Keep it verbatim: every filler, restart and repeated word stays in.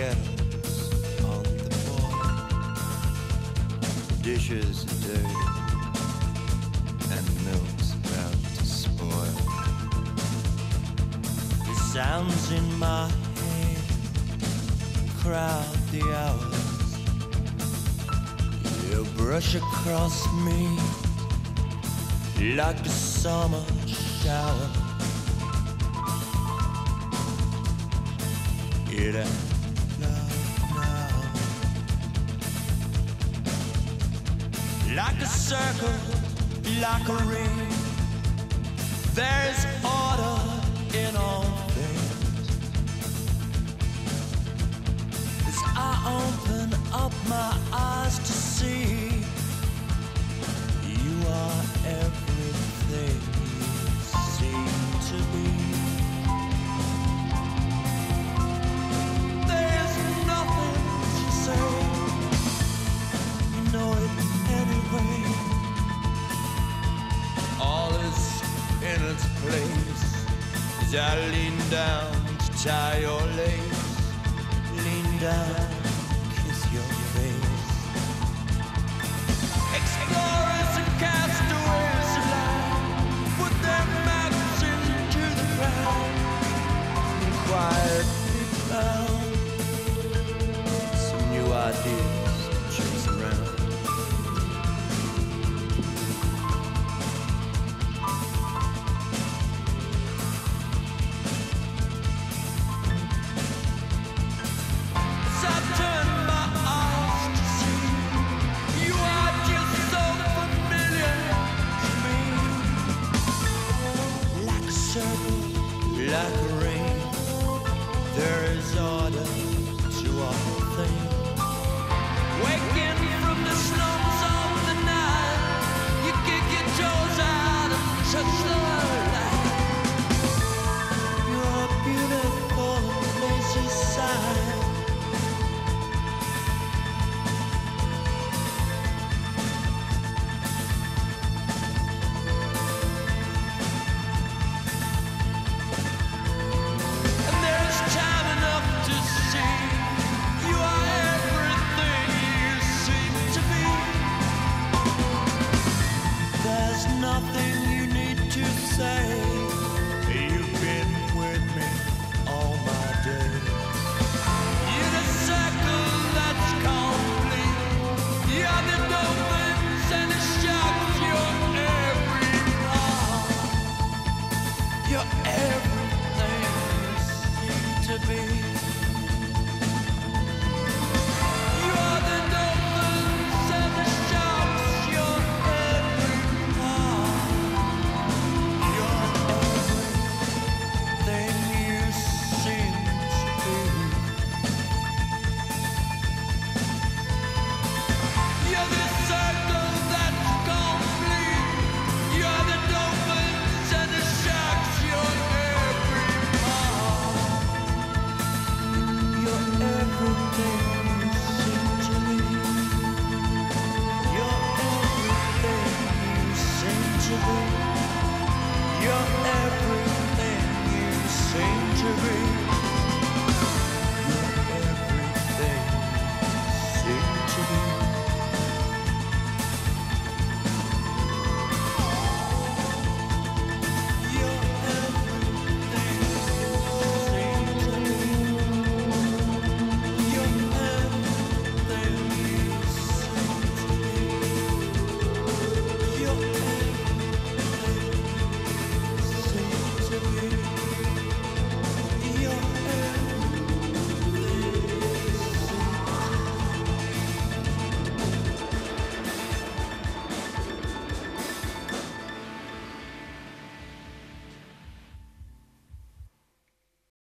kettle's on the floor. The dishes are dirty and the milk's about to spoil. The sounds in my head crowd the hours. You brush across me like the summer shower. It ain't love now. Like a circle, like a ring, there's order in all things. As I open up my eyes to see, you are everything. As I lean down to tie your lace, lean down.